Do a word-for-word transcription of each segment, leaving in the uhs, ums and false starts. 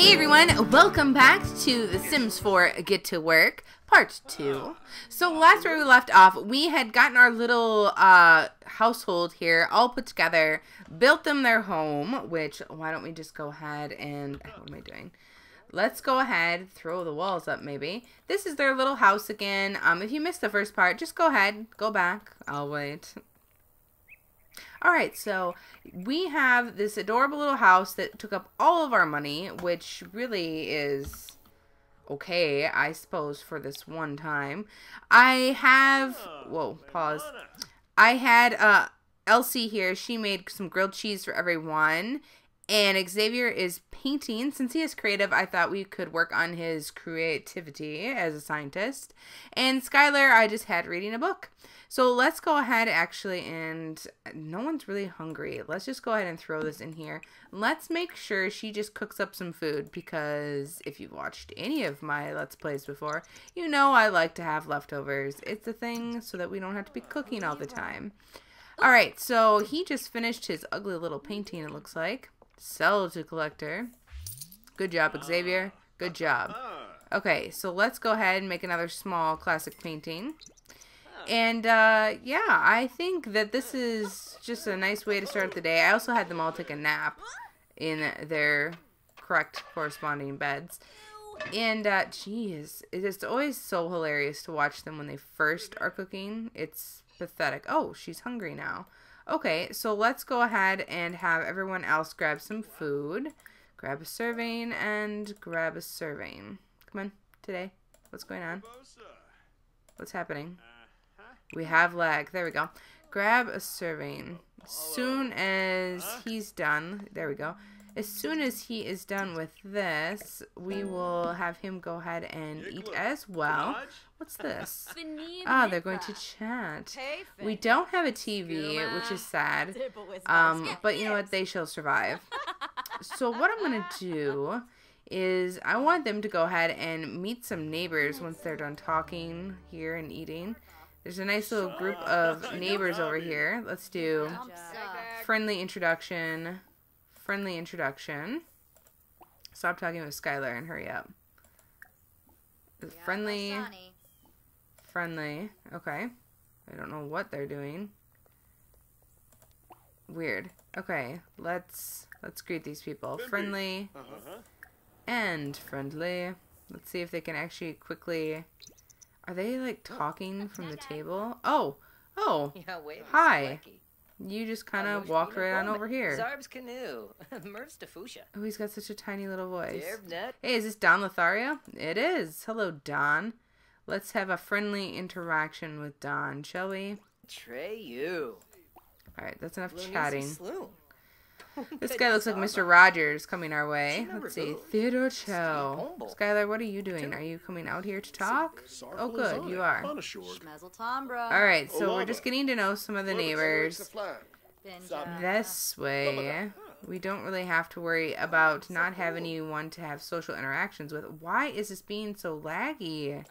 Hey everyone, welcome back to The Sims four Get to Work, part two. So last where we left off, we had gotten our little uh, household here all put together, built them their home, which why don't we just go ahead and, what am I doing? Let's go ahead, throw the walls up maybe. This is their little house again. Um, if you missed the first part, just go ahead, go back, I'll wait. Alright, so we have this adorable little house that took up all of our money, which really is okay, I suppose, for this one time. I have... Whoa, pause. I had uh, Elsie here. She made some grilled cheese for everyone. And Xavier is painting. Since he is creative, I thought we could work on his creativity as a scientist. And Skylar, I just had reading a book. So let's go ahead, actually, and no one's really hungry. Let's just go ahead and throw this in here. Let's make sure she just cooks up some food, because if you've watched any of my Let's Plays before, you know I like to have leftovers. It's a thing so that we don't have to be cooking all the time. All right, so he just finished his ugly little painting, it looks like. Sell to collector. Good job, Xavier. Good job. Okay, so let's go ahead and make another small classic painting. And, uh, yeah, I think that this is just a nice way to start the day. I also had them all take a nap in their correct corresponding beds. And, uh, geez, it is always so hilarious to watch them when they first are cooking. It's pathetic. Oh, she's hungry now. Okay, so let's go ahead and have everyone else grab some food. Grab a serving and grab a serving. Come on, today. What's going on? What's happening? We have lag. There we go. Grab a serving. As soon as he's done, there we go. As soon as he is done with this, we will have him go ahead and eat as well. What's this? Ah, oh, they're going to chat. We don't have a T V, which is sad. Um, but you know what? They shall survive. So what I'm going to do is I want them to go ahead and meet some neighbors once they're done talking here and eating. There's a nice little group of neighbors over here. Let's do friendly introduction. Friendly introduction. Stop talking with Skylar and hurry up. Yeah, friendly. Friendly. Okay. I don't know what they're doing. Weird. Okay. Let's let's greet these people. Friendly. Uh-huh. And friendly. Let's see if they can actually quickly. Are they like talking from the table? Oh. Oh. Yeah, wait, hi. You just kind of walk right on over here. Zarb's canoe. Oh, he's got such a tiny little voice. Hey, is this Don Lothario? It is. Hello, Don. Let's have a friendly interaction with Don, shall we? Tray you. All right, that's enough chatting. This guy looks like Mister Rogers coming our way. Let's see. Theodore Cho. Skylar, what are you doing? Are you coming out here to talk? Oh, good. You are. Alright, so we're just getting to know some of the neighbors. This way, we don't really have to worry about not having anyone to have social interactions with. Why is this being so laggy?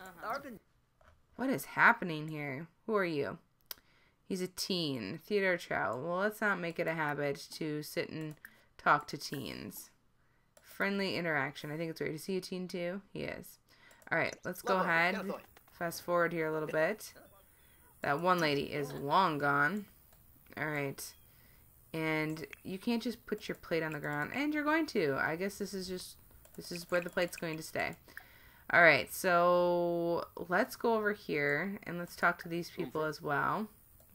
What is happening here? Who are you? He's a teen. Theodore Cho. Well, let's not make it a habit to sit and talk to teens. Friendly interaction. I think it's weird. Is he a teen too? He is. All right, let's go ahead. Fast forward here a little bit. That one lady is long gone. All right. And you can't just put your plate on the ground. And you're going to. I guess this is just, this is where the plate's going to stay. All right, so let's go over here and let's talk to these people as well.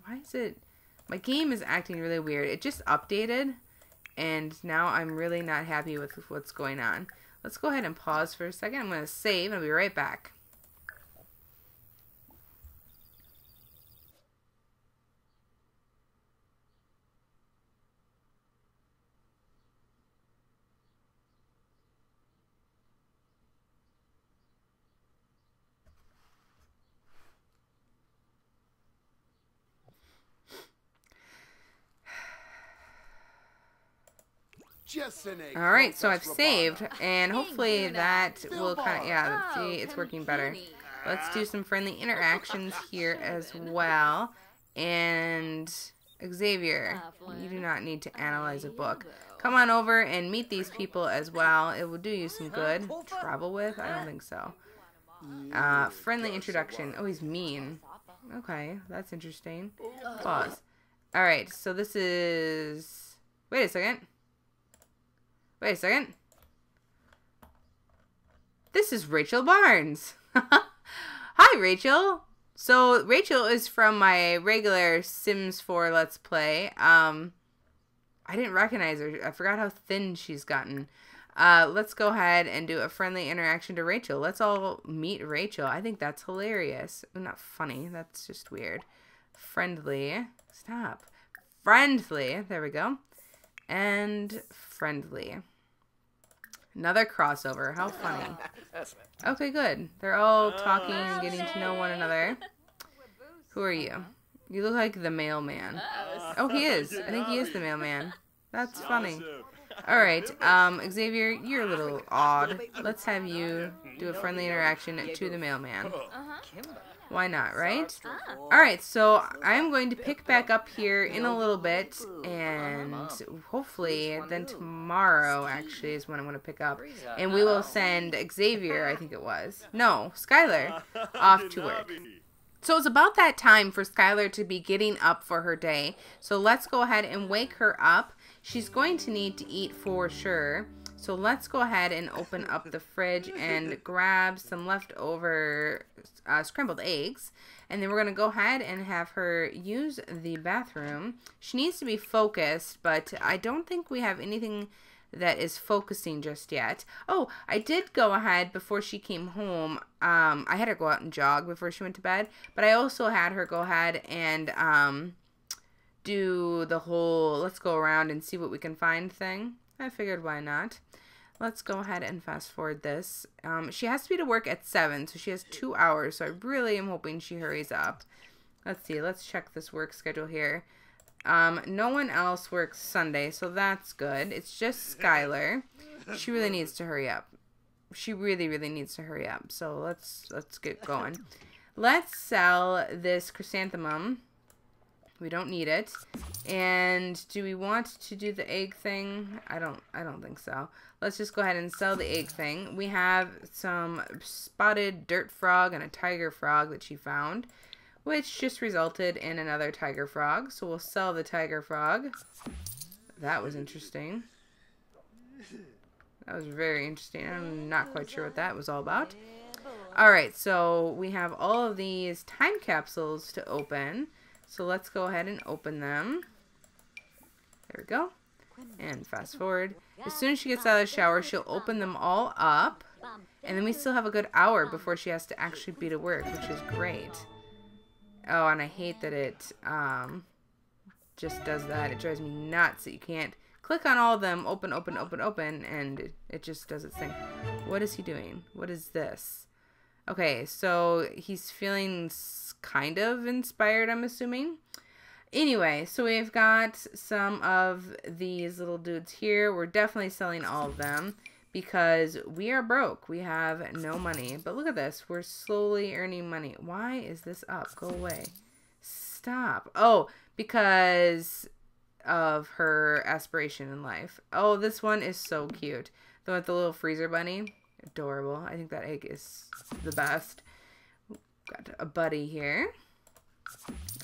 Why is it... My game is acting really weird. It just updated, and now I'm really not happy with what's going on. Let's go ahead and pause for a second. I'm going to save, and I'll be right back. Alright, so I've saved, and hopefully that will kind of, yeah, see, it's working better. Let's do some friendly interactions here as well, and Xavier, you do not need to analyze a book. Come on over and meet these people as well. It will do you some good. Travel with? I don't think so. Uh, friendly introduction. Oh, he's mean. Okay, that's interesting. Pause. Alright, so this is... Wait a second. Wait a second. This is Rachel Barnes. Hi, Rachel. So, Rachel is from my regular Sims four Let's Play. Um, I didn't recognize her. I forgot how thin she's gotten. Uh, let's go ahead and do a friendly interaction to Rachel. Let's all meet Rachel. I think that's hilarious. Not funny. That's just weird. Friendly. Stop. Friendly. There we go. And friendly. Another crossover. How funny. Okay, good. They're all talking and getting to know one another. Who are you? You look like the mailman. Oh, he is. I think he is the mailman. That's funny. Alright, um, Xavier, you're a little odd. Let's have you do a friendly interaction to the mailman. Why not, right? Alright, so I'm going to pick back up here in a little bit, and hopefully then tomorrow, actually, is when I'm going to pick up. And we will send Xavier, I think it was. No, Skylar, off to work. So it's about that time for Skylar to be getting up for her day. So let's go ahead and wake her up. She's going to need to eat for sure. So let's go ahead and open up the fridge and grab some leftover uh, scrambled eggs. And then we're going to go ahead and have her use the bathroom. She needs to be focused, but I don't think we have anything that is focusing just yet. Oh, I did go ahead before she came home. Um, I had her go out and jog before she went to bed. But I also had her go ahead and um, do the whole let's go around and see what we can find thing. I figured why not. Let's go ahead and fast forward this. Um, she has to be to work at seven, so she has two hours, so I really am hoping she hurries up. Let's see. Let's check this work schedule here. Um, no one else works Sunday, so that's good. It's just Skylar. She really needs to hurry up. She really, really needs to hurry up, so let's, let's get going. Let's sell this chrysanthemum. We don't need it. And do we want to do the egg thing? I don't I don't think so. Let's just go ahead and sell the egg thing. We have some spotted dirt frog and a tiger frog that she found, which just resulted in another tiger frog. So we'll sell the tiger frog. That was interesting. That was very interesting. I'm not quite sure what that was all about. Alright, so we have all of these time capsules to open. So let's go ahead and open them. There we go. And fast forward. As soon as she gets out of the shower, she'll open them all up. And then we still have a good hour before she has to actually be to work, which is great. Oh, and I hate that it um, just does that. It drives me nuts that you can't click on all of them, open, open, open, open, and it, it just does its thing. What is he doing? What is this? Okay, so he's feeling kind of inspired, I'm assuming. Anyway, so we've got some of these little dudes here. We're definitely selling all of them because we are broke. We have no money. But look at this. We're slowly earning money. Why is this up? Go away. Stop. Oh, because of her aspiration in life. Oh, this one is so cute. The one with the little freezer bunny. Adorable. I think that egg is the best. Got a buddy here.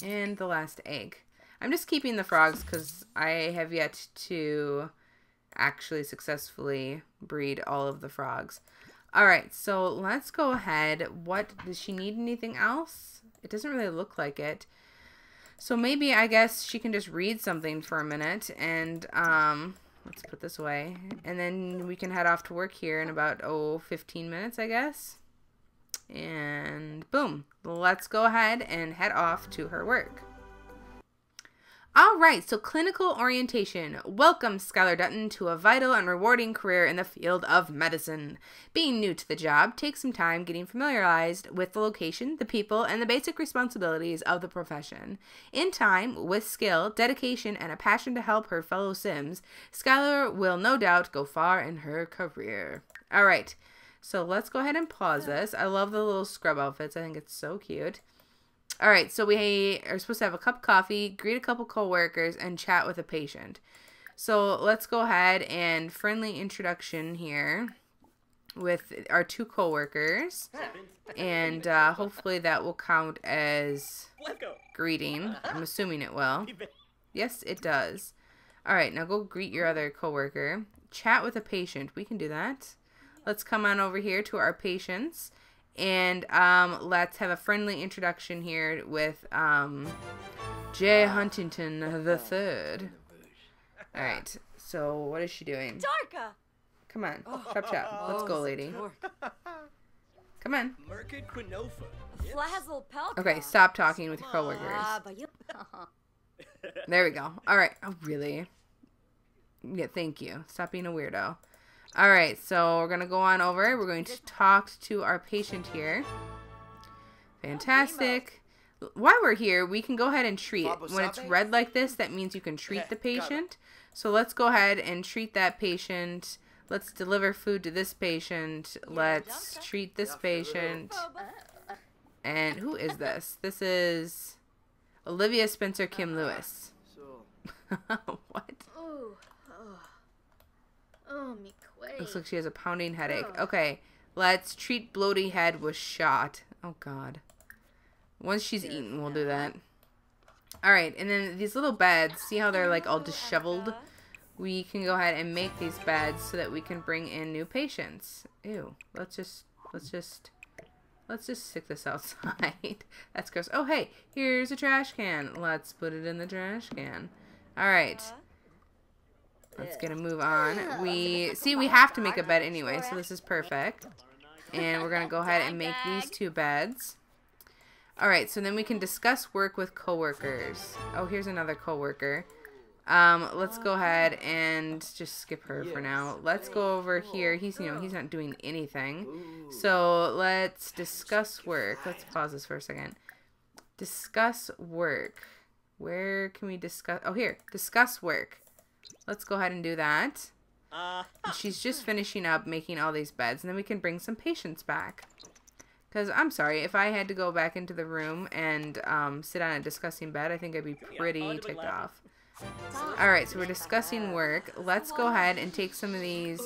And the last egg. I'm just keeping the frogs because I have yet to actually successfully breed all of the frogs. Alright, so let's go ahead. What, does she need anything else? It doesn't really look like it. So maybe, I guess, she can just read something for a minute and, um... let's put this away. And then we can head off to work here in about, oh, fifteen minutes, I guess. And boom. Let's go ahead and head off to her work. All right, so clinical orientation. Welcome, Skylar Dutton, to a vital and rewarding career in the field of medicine. Being new to the job takes some time getting familiarized with the location, the people, and the basic responsibilities of the profession. In time, with skill, dedication, and a passion to help her fellow Sims, Skylar will no doubt go far in her career. All right, so let's go ahead and pause this. I love the little scrub outfits. I think it's so cute. All right, so we are supposed to have a cup of coffee, greet a couple co-workers, and chat with a patient. So let's go ahead and friendly introduction here with our two co-workers, and uh, hopefully that will count as greeting. I'm assuming it will. Yes, it does. All right, now go greet your other co-worker. Chat with a patient. We can do that. Let's come on over here to our patients, and um, let's have a friendly introduction here with um, Jay Huntington the third. All right, so what is she doing? Dorka! Come on, chop chop. Let's go, lady. Come on. Okay, stop talking with your coworkers. There we go. All right. Oh, really? Yeah, thank you. Stop being a weirdo. All right, so we're going to go on over. We're going to talk to our patient here. Fantastic. While we're here, we can go ahead and treat. When it's red like this, that means you can treat the patient. So let's go ahead and treat that patient. Let's deliver food to this patient. Let's treat this patient. And who is this? This is Olivia Spencer Kim Lewis. What? Looks like she has a pounding headache. Okay, let's treat bloaty head with shot. Oh, God. Once she's eaten, we'll do that. All right, and then these little beds, see how they're like all disheveled? We can go ahead and make these beds so that we can bring in new patients. Ew. Let's just let's just let's just stick this outside. That's gross. Oh, hey, here's a trash can. Let's put it in the trash can. All right. Let's get a move on. We see we have to make a bed anyway, so this is perfect. And we're gonna go ahead and make these two beds. All right, so then we can discuss work with coworkers. Oh, here's another coworker. Um, let's go ahead and just skip her for now. Let's go over here. He's, you know, he's not doing anything. So let's discuss work. Let's pause this for a second. Discuss work. Where can we discuss? Oh, here. Discuss work. Let's go ahead and do that. And she's just finishing up making all these beds, and then we can bring some patients back. Because I'm sorry, if I had to go back into the room and um, sit on a discussing bed, I think I'd be pretty ticked off. All right, so we're discussing work. Let's go ahead and take some of these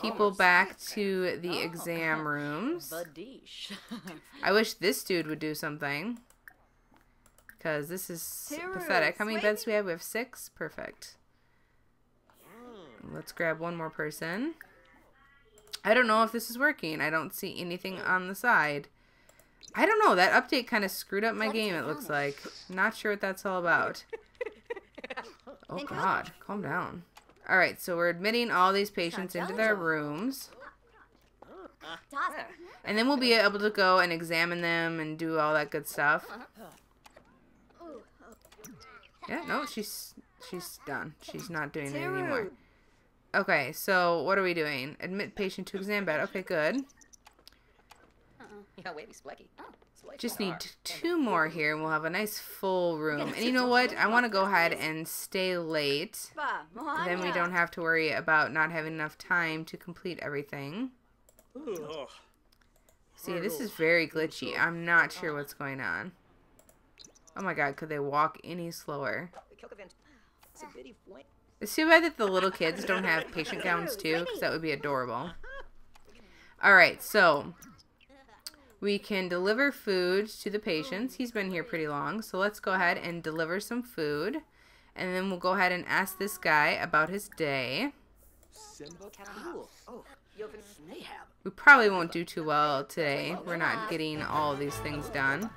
people back to the exam rooms. I wish this dude would do something. Because this is pathetic. How many beds do we have? We have six? Perfect. Let's grab one more person. I don't know if this is working. I don't see anything on the side. I don't know. That update kind of screwed up my game, it looks like. Not sure what that's all about. Oh, God. Calm down. All right, so we're admitting all these patients into their rooms. And then we'll be able to go and examine them and do all that good stuff. Yeah, no, she's, she's done. She's not doing it anymore. Okay, so what are we doing? Admit patient to exam bed. Okay, good. Just need two more here, and we'll have a nice full room. And you know what? I want to go ahead and stay late. Then we don't have to worry about not having enough time to complete everything. See, this is very glitchy. I'm not sure what's going on. Oh my God, could they walk any slower? It's too bad that the little kids don't have patient gowns too, because that would be adorable. All right, so we can deliver food to the patients. He's been here pretty long, so let's go ahead and deliver some food. And then we'll go ahead and ask this guy about his day. We probably won't do too well today. We're not getting all these things done.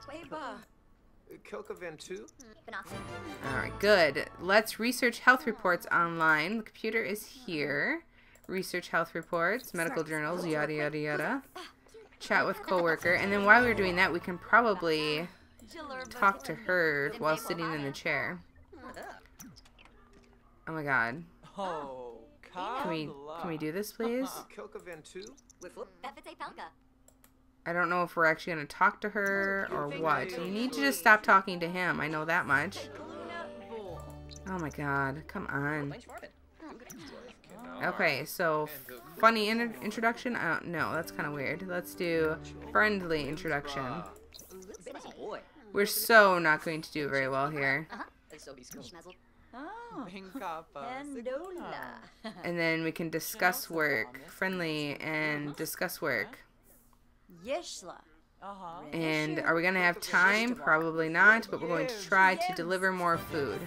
Alright, good. Let's research health reports online. The computer is here. Research health reports, medical journals, yada yada yada. Chat with coworker, and then while we're doing that, we can probably talk to her while sitting in the chair. Oh my God. Can we, can we do this, please? I don't know if we're actually going to talk to her or what. You need to just stop talking to him. I know that much. Oh my God. Come on. Okay, so funny in introduction? I don't know. That's kind of weird. Let's do friendly introduction. We're so not going to do very well here. Oh. And then we can discuss work. Friendly and discuss work. And are we going to have time? Probably not, but we're going to try to deliver more food.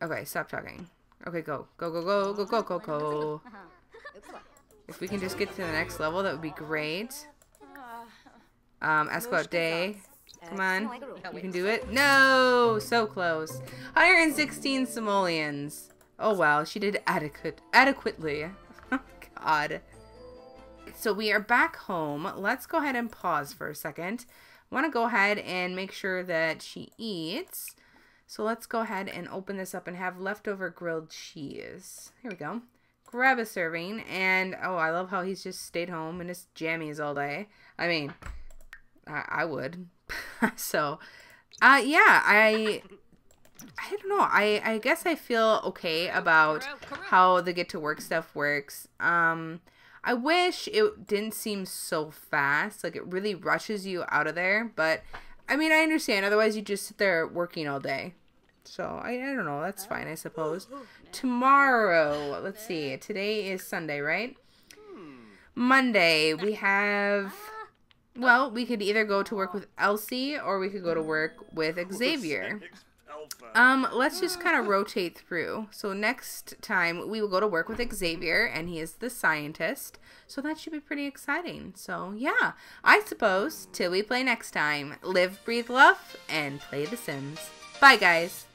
Okay, stop talking. Okay, go. Go, go, go, go, go, go, go. If we can just get to the next level, that would be great. Um, ask about day. Come on. You can do it. No! So close. one hundred sixteen simoleons. Oh, wow. She did adequate, adequately. God. So we are back home. Let's go ahead and pause for a second. I want to go ahead and make sure that she eats. So let's go ahead and open this up and have leftover grilled cheese. Here we go. Grab a serving. And, oh, I love how he's just stayed home in his jammies all day. I mean, I, I would. So, uh, yeah, I... I don't know. I, I guess I feel okay about how the Get to Work stuff works. Um, I wish it didn't seem so fast. Like, it really rushes you out of there. But, I mean, I understand. Otherwise, you just sit there working all day. So, I, I don't know. That's fine, I suppose. Tomorrow, let's see. Today is Sunday, right? Monday, we have... Well, we could either go to work with Elsie or we could go to work with Xavier. Um, let's just kind of rotate through. So next time we will go to work with Xavier, and he is the scientist. So that should be pretty exciting. So yeah, I suppose till we play next time, live, breathe, love, and play The Sims. Bye, guys.